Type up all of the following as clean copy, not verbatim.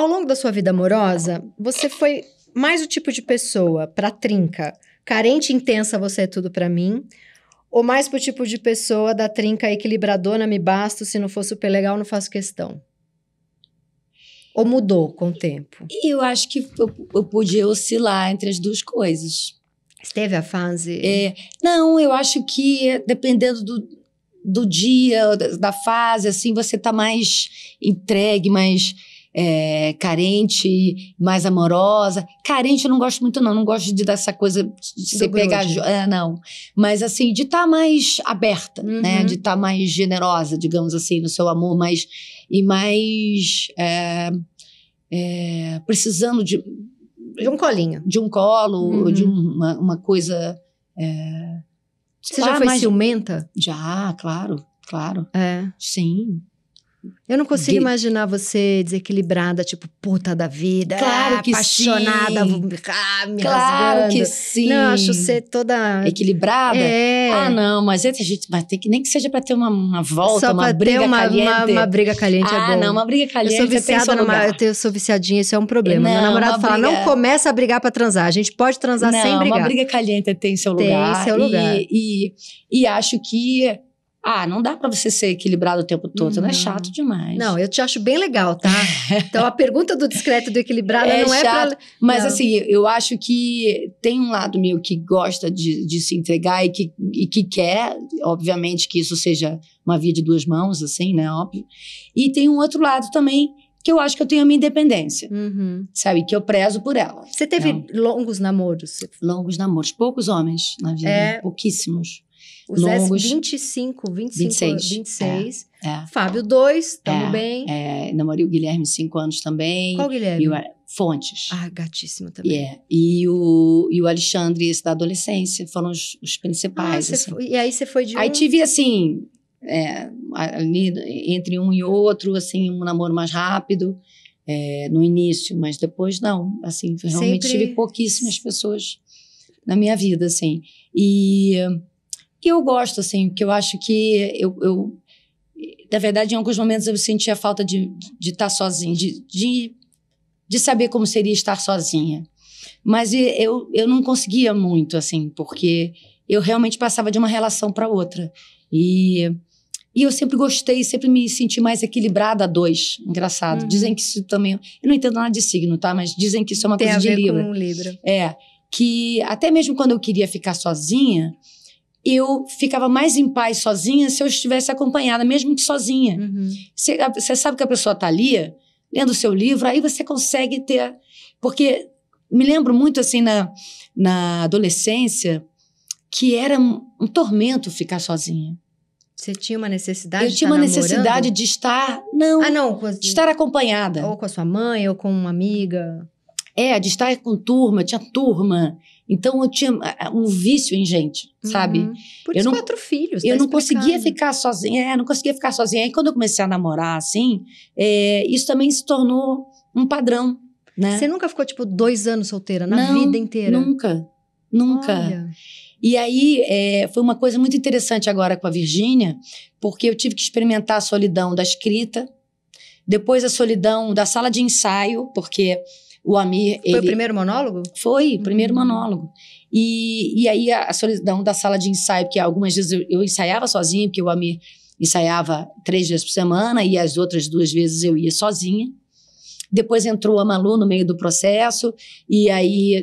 Ao longo da sua vida amorosa, você foi mais o tipo de pessoa pra trinca, carente, intensa, você é tudo pra mim, ou mais pro tipo de pessoa da trinca equilibradona, me basto, se não for super legal, não faço questão? Ou mudou com o tempo? Eu acho que eu podia oscilar entre as duas coisas. Você teve a fase? Não, eu acho que dependendo do dia, da fase, assim, você tá mais entregue, mais carente, mais amorosa. Carente eu não gosto muito, não. Não gosto de dar essa coisa de ser pegajosa. Não. Mas, assim, de estar mais aberta, uhum, né? De estar mais generosa, digamos assim, no seu amor, mais... E mais... precisando de... De um colinho. De um colo, uhum, de uma coisa... Você já foi mais ciumenta? Já, claro, claro. É. Sim. Eu não consigo imaginar você desequilibrada, tipo, puta da vida. Claro que apaixonada, sim. Apaixonada, me claro rasgando. Que sim. Não, eu acho você toda... Equilibrada? É. Ah, não, mas a gente vai ter que... Nem que seja pra ter uma volta, só uma briga caliente. Só pra ter uma briga caliente é bom. Ah, não, uma briga caliente. Eu sou viciada eu sou viciadinha, isso é um problema. Não, meu namorado fala, não começa a brigar pra transar. A gente pode transar sem brigar. Não, uma briga caliente tem seu lugar. Tem seu lugar. E acho que... Ah, não dá pra você ser equilibrado o tempo todo, não é chato demais. Não, eu te acho bem legal, tá? Então a pergunta do discreto e do equilibrado não é chato, pra... Mas não. Assim, eu acho que tem um lado meu que gosta de se entregar e que quer, obviamente, que isso seja uma via de duas mãos, assim, né? Óbvio. E tem um outro lado também que eu acho que eu tenho a minha independência, uhum, sabe? Que eu prezo por ela. Você teve longos namoros? Longos namoros. Poucos homens na vida, pouquíssimos. O longos, Zé, 25, 26. Fábio, 2, tamo bem. Namorei o Guilherme 5 anos também. Qual Guilherme? Fontes. Ah, gatíssimo também. E o Alexandre, esse da adolescência, foram os principais. Ah, assim. E aí você foi de Aí tive, assim, ali entre um e outro, assim, um namoro mais rápido, no início, mas depois não. Assim, realmente tive pouquíssimas pessoas na minha vida, assim. E eu gosto, assim, porque eu acho que eu na verdade, em alguns momentos eu sentia falta de estar sozinha, de saber como seria estar sozinha. Mas eu não conseguia muito, assim, porque eu realmente passava de uma relação para outra. E eu sempre gostei, sempre me senti mais equilibrada a dois. Engraçado. Dizem que isso também... Eu não entendo nada de signo, tá? Mas dizem que isso é uma coisa de Libra. Tem a ver com um Libra. Que até mesmo quando eu queria ficar sozinha... Eu ficava mais em paz sozinha se eu estivesse acompanhada, mesmo que sozinha. Você sabe que a pessoa está ali, lendo o seu livro, aí você consegue ter... Porque me lembro muito, assim, na adolescência, que era um tormento ficar sozinha. Você tinha uma necessidade de estar namorando? Eu tinha uma necessidade de estar... Não, de estar acompanhada. Ou com a sua mãe, ou com uma amiga. De estar com turma, tinha turma... Então, eu tinha um vício em gente, sabe? Por isso 4 filhos, eu não conseguia ficar sozinha. Não conseguia ficar sozinha. Aí, quando eu comecei a namorar, assim, isso também se tornou um padrão, né? Você nunca ficou, tipo, 2 anos solteira na vida inteira? Nunca. Nunca. Olha. E aí, foi uma coisa muito interessante agora com a Virgínia, porque eu tive que experimentar a solidão da escrita, depois a solidão da sala de ensaio, porque... O Amir, foi o primeiro monólogo? Foi, o primeiro monólogo. E aí a solidão da sala de ensaio, porque algumas vezes eu ensaiava sozinha, porque o Amir ensaiava 3 vezes por semana e as outras 2 vezes eu ia sozinha. Depois entrou a Malu no meio do processo e aí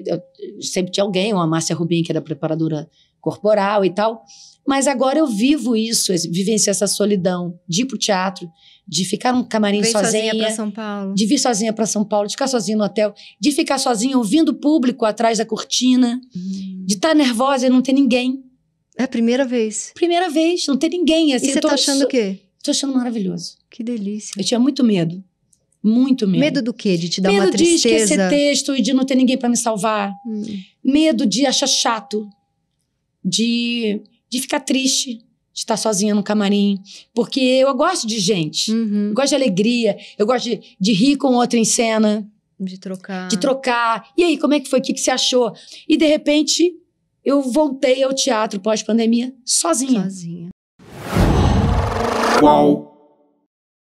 sempre tinha alguém, a Márcia Rubim, que era preparadora corporal e tal. Mas agora eu vivo isso, vivencio essa solidão de ir pro teatro, de ficar num camarim sozinha pra São Paulo. De vir sozinha pra São Paulo, de ficar sozinha no hotel, de ficar sozinha ouvindo o público atrás da cortina, de estar nervosa e não ter ninguém. É a primeira vez? Primeira vez, não ter ninguém. Assim, e você tá achando o quê? Tô achando maravilhoso. Que delícia. Eu tinha muito medo. Muito medo. Medo do quê? De te dar uma tristeza? Medo de esquecer texto e de não ter ninguém pra me salvar. Medo de achar chato. De ficar triste, de estar sozinha no camarim. Porque eu gosto de gente. Eu gosto de alegria. Eu gosto de rir com outra em cena. De trocar. De trocar. E aí, como é que foi? O que você achou? E, de repente, eu voltei ao teatro pós-pandemia sozinha. Sozinha. Uau.